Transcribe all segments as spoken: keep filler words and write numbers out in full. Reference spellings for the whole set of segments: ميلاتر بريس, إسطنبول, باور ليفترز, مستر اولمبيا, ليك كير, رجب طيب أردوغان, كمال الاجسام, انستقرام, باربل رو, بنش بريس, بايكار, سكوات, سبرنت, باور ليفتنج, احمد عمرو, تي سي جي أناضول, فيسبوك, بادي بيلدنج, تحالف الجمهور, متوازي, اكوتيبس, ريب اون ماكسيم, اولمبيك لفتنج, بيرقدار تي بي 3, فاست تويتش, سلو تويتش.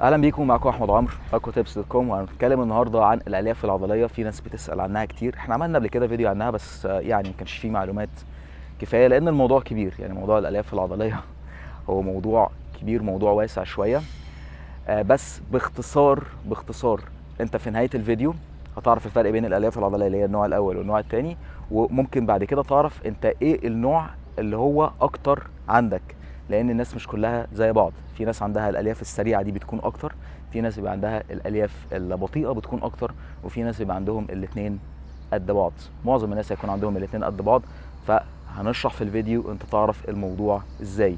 اهلا بيكم، معاكم احمد عمرو اكوتيبس دوت كوم، وهنتكلم النهارده عن الالياف العضليه. في ناس بتسال عنها كتير، احنا عملنا قبل كده فيديو عنها بس يعني ما كانش فيه معلومات كفايه لان الموضوع كبير. يعني موضوع الالياف العضليه هو موضوع كبير، موضوع واسع شويه. بس باختصار باختصار انت في نهايه الفيديو هتعرف الفرق بين الالياف العضليه اللي هي النوع الاول والنوع الثاني، وممكن بعد كده تعرف انت ايه النوع اللي هو اكتر عندك، لان الناس مش كلها زي بعض. في ناس عندها الالياف السريعه دي بتكون اكتر، في ناس بيبقى عندها الالياف البطيئه بتكون اكتر، وفي ناس بيبقى عندهم الاثنين قد بعض. معظم الناس هيكون عندهم الاثنين قد بعض، فهنشرح في الفيديو انت تعرف الموضوع ازاي.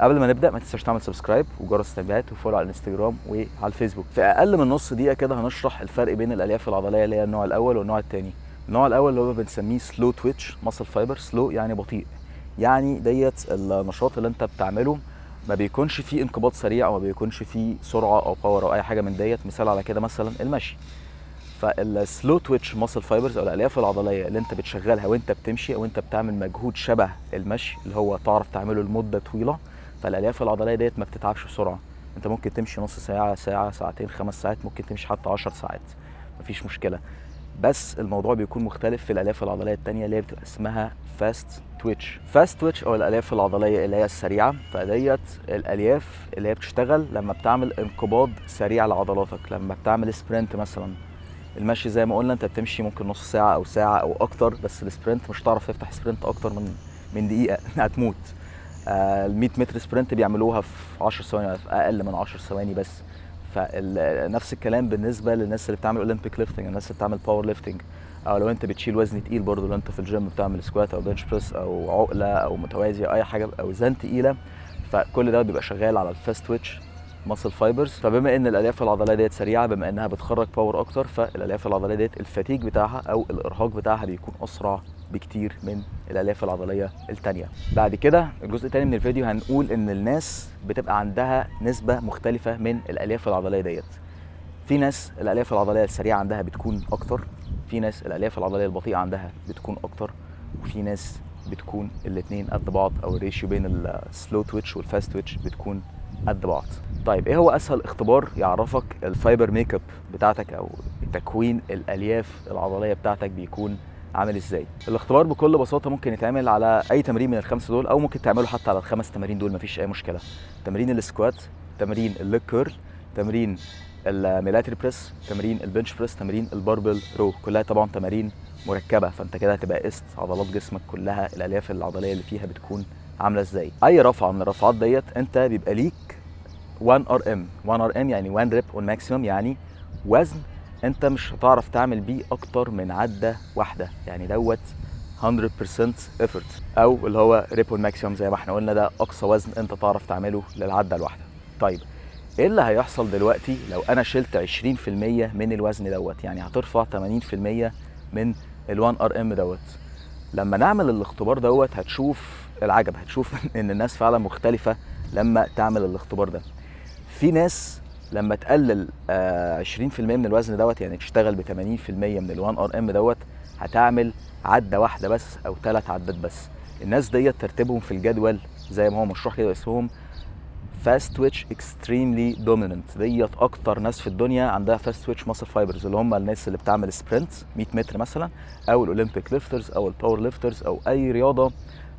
قبل ما نبدا ما تنساش تعمل سبسكرايب وجرس التنبيهات وفولو على الانستجرام وعلى الفيسبوك. في اقل من نص دقيقه كده هنشرح الفرق بين الالياف العضليه اللي هي النوع الاول والنوع الثاني. النوع الاول اللي هو بنسميه سلو تويتش ماسل فايبر. سلو يعني بطيء، يعني ديت النشاط اللي انت بتعمله ما بيكونش فيه انقباض سريع وما بيكونش فيه سرعه او باور او اي حاجه من ديت. مثال على كده مثلا المشي. فالسلو تويتش ماسل فايبرز او الالياف العضليه اللي انت بتشغلها وانت بتمشي او انت بتعمل مجهود شبه المشي اللي هو تعرف تعمله لمده طويله، فالالياف العضليه ديت ما بتتعبش بسرعه. انت ممكن تمشي نص ساعه، ساعه، ساعتين، خمس ساعات، ممكن تمشي حتى عشر ساعات مفيش مشكله. بس الموضوع بيكون مختلف في الالياف العضليه الثانيه اللي هي بتبقى اسمها فاست تويتش. فاست تويتش او الالياف العضليه اللي هي السريعه، فديت الالياف اللي هي بتشتغل لما بتعمل انقباض سريع لعضلاتك، لما بتعمل سبرنت مثلا. المشي زي ما قلنا انت بتمشي ممكن نص ساعه او ساعه او اكتر، بس السبرنت مش هتعرف تفتح سبرنت اكتر من من دقيقه هتموت. ال مية متر سبرنت بيعملوها في عشر ثواني ولا في اقل من عشر ثواني بس. فنفس الكلام بالنسبه للناس اللي بتعمل اولمبيك لفتنج، الناس اللي بتعمل باور ليفتنج، او لو انت بتشيل وزن تقيل برضو، لو انت في الجيم بتعمل سكوات او بنش بريس او عقله او متوازي او اي حاجه باوزان تقيله، فكل ده بيبقى شغال على الفاست تويتش ماسل فايبرز. فبما ان الالياف العضليه ديت سريعه، بما انها بتخرج باور اكتر، فالالياف العضليه ديت الفاتيج بتاعها او الارهاق بتاعها بيكون اسرع بكتير من الالياف العضليه الثانيه. بعد كده الجزء الثاني من الفيديو هنقول ان الناس بتبقى عندها نسبه مختلفه من الالياف العضليه ديت. في ناس الالياف العضليه السريعه عندها بتكون اكتر، في ناس الالياف العضليه البطيئه عندها بتكون اكتر، وفي ناس بتكون الاثنين قد بعض، او الريشيو بين السلو تويتش والفاست تويتش بتكون قد بعض. طيب ايه هو اسهل اختبار يعرفك الفايبر ميك اب بتاعتك او تكوين الالياف العضليه بتاعتك بيكون عامل ازاي؟ الاختبار بكل بساطه ممكن يتعمل على اي تمرين من الخمسه دول، او ممكن تعمله حتى على الخمس تمارين دول مفيش اي مشكله. تمرين السكوات، تمرين الليك كير، تمرين الميلاتر بريس، تمرين البنش بريس، تمرين الباربل رو، كلها طبعا تمارين مركبه. فانت كده هتبقى قست عضلات جسمك كلها، الالياف العضليه اللي فيها بتكون عامله ازاي. اي رفعه من الرفعات ديت انت بيبقى ليك واحد ار ام، واحد ار ام يعني واحد ريب اون ماكسيم، يعني وزن انت مش هتعرف تعمل بيه اكتر من عده واحده، يعني دوت مية بالمية effort، او اللي هو ريب اون ماكسيم زي ما احنا قلنا، ده اقصى وزن انت تعرف تعمله للعده الواحده. طيب ايه اللي هيحصل دلوقتي لو انا شلت عشرين بالمية من الوزن دوت؟ يعني هترفع تمانين بالمية من ال1 ار ام دوت. لما نعمل الاختبار دوت هتشوف العجب، هتشوف ان الناس فعلا مختلفه لما تعمل الاختبار ده. في ناس لما تقلل آه عشرين بالمية من الوزن دوت، يعني تشتغل ب تمانين بالمية من ال1 ار ام دوت، هتعمل عده واحده بس او ثلاث عدات بس. الناس ديت ترتيبهم في الجدول زي ما هو مشروح كده، اسمهم فاست تويتش اكستريملي دوميننت. ديت اكتر ناس في الدنيا عندها فاست تويتش ماسل فايبرز، اللي هم الناس اللي بتعمل سبرنت مية متر مثلا، او الاولمبيك ليفترز او الباور ليفترز، او اي رياضه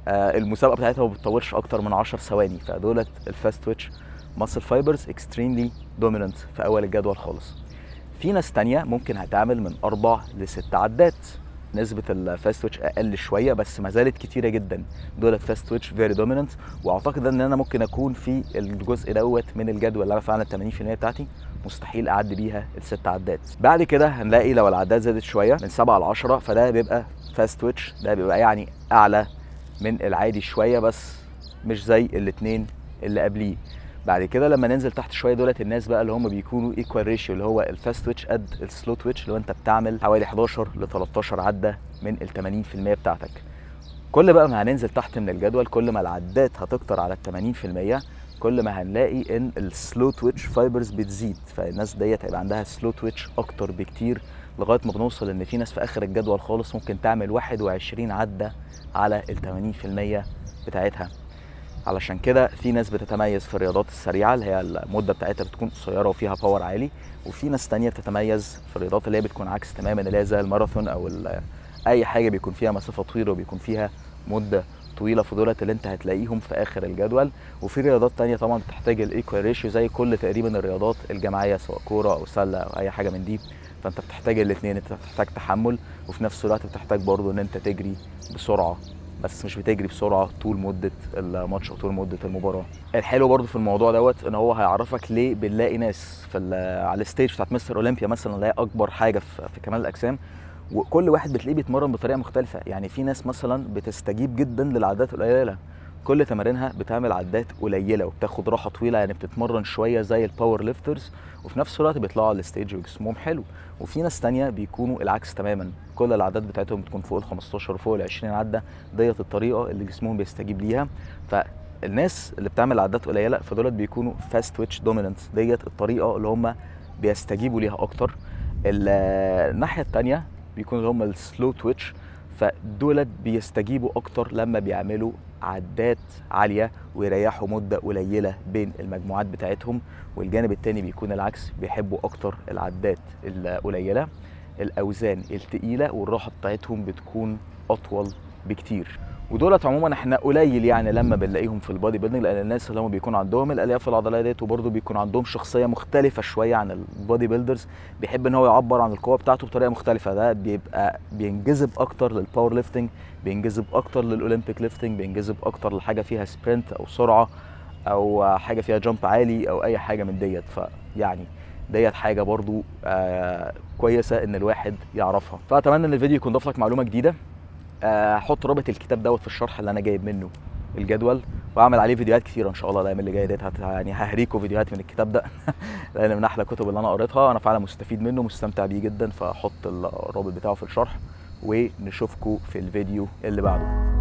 آه المسابقه بتاعتها ما بتطولش اكتر من عشر ثواني. فدولت الفاست تويتش ماسل فايبرز اكستريملي دوميننت في اول الجدول خالص. في ناس ثانيه ممكن هتعمل من اربع لست عدات، نسبه الفاست تويتش اقل شويه بس ما زالت كتيره جدا. دولت فاست تويتش فيري دوميننت، واعتقد ان انا ممكن اكون في الجزء دوت من الجدول اللي انا فعلا تمانين بالمية بتاعتي مستحيل اعدي بيها الست عدات. بعد كده هنلاقي لو العدات زادت شويه من سبعة لعشرة، فده بيبقى فاست تويتش، ده بيبقى يعني اعلى من العادي شويه بس مش زي الاثنين اللي قبليه. بعد كده لما ننزل تحت شويه دولت الناس بقى اللي هم بيكونوا ايكوال ريشيو، اللي هو الفاست تويتش قد السلو تويتش، اللي هو انت بتعمل حوالي حداشر لتلتاشر عده من ال تمانين بالمية بتاعتك. كل بقى ما هننزل تحت من الجدول كل ما العدات هتكتر على ال تمانين بالمية، كل ما هنلاقي ان السلو تويتش فايبرز بتزيد، فالناس ديت هيبقى عندها سلو تويتش اكتر بكتير، لغايه ما بنوصل ان في ناس في اخر الجدول خالص ممكن تعمل واحد وعشرين عده على ال تمانين بالمية بتاعتها. علشان كده في ناس بتتميز في الرياضات السريعه اللي هي المده بتاعتها بتكون قصيره وفيها باور عالي، وفي ناس ثانيه بتتميز في الرياضات اللي هي بتكون عكس تماما، اللي هي زي الماراثون او اي حاجه بيكون فيها مسافه طويله وبيكون فيها مده طويله، في دولت اللي انت هتلاقيهم في اخر الجدول. وفي رياضات ثانيه طبعا بتحتاج الايكوال ريشيو زي كل تقريبا الرياضات الجماعيه سواء كوره او سله او اي حاجه من دي، فانت بتحتاج الاثنين، انت بتحتاج تحمل وفي نفس الوقت بتحتاج برضو ان انت تجري بسرعه، بس مش بتجري بسرعه طول مده الماتش وطول مده المباراه. الحلو برضو في الموضوع دوت ان هو هيعرفك ليه بنلاقي ناس في على الستيج بتاعت مستر اولمبيا مثلا اللي هي اكبر حاجه في, في كمال الاجسام، وكل واحد بتلاقيه بيتمرن بطريقه مختلفه. يعني في ناس مثلا بتستجيب جدا للعدات القليله، كل تمارينها بتعمل عدات قليله وبتاخد راحه طويله، يعني بتتمرن شويه زي الباور ليفترز وفي نفس الوقت بيطلعوا على الستيج وجسمهم حلو. وفي ناس ثانيه بيكونوا العكس تماما، كل العدات بتاعتهم بتكون فوق ال خمستاشر وفوق ال عشرين عده، ديت الطريقه اللي جسمهم بيستجيب ليها. فالناس اللي بتعمل عدات قليله فدولت بيكونوا فاست تويتش دوميننت، ديت الطريقه اللي هم بيستجيبوا ليها اكتر. الناحيه الثانيه بيكونوا اللي هم السلو تويتش، فدولت بيستجيبوا اكتر لما بيعملوا عدات عاليه ويريحوا مده قليله بين المجموعات بتاعتهم. والجانب الثاني بيكون العكس، بيحبوا اكتر العدات القليله، الاوزان الثقيله، والراحه بتاعتهم بتكون اطول بكتير. ودولت عموما احنا قليل يعني لما بنلاقيهم في البادي بيلدنج، لان الناس اللي هم بيكون عندهم الالياف العضليه ديت وبرده بيكون عندهم شخصيه مختلفه شويه عن البادي بيلدرز، بيحب ان هو يعبر عن القوه بتاعته بطريقه مختلفه. ده بيبقى بينجذب اكتر للباور ليفتنج، بينجذب اكتر للاولمبيك لفتنج، بينجذب اكتر لحاجه فيها سبرنت او سرعه او حاجه فيها جامب عالي او اي حاجه من ديت. فيعني ديت حاجه برده آه كويسه ان الواحد يعرفها. فاتمنى ان الفيديو يكون ضاف لك معلومه جديده. هحط رابط الكتاب دوت في الشرح اللي انا جايب منه الجدول، واعمل عليه فيديوهات كتير ان شاء الله الايام اللي جايه ديت، يعني ههريكوا فيديوهات من الكتاب ده لان من احلى الكتب اللي انا قريتها، انا فعلا مستفيد منه مستمتع بيه جدا. فهحط الرابط بتاعه في الشرح، ونشوفكوا في الفيديو اللي بعده.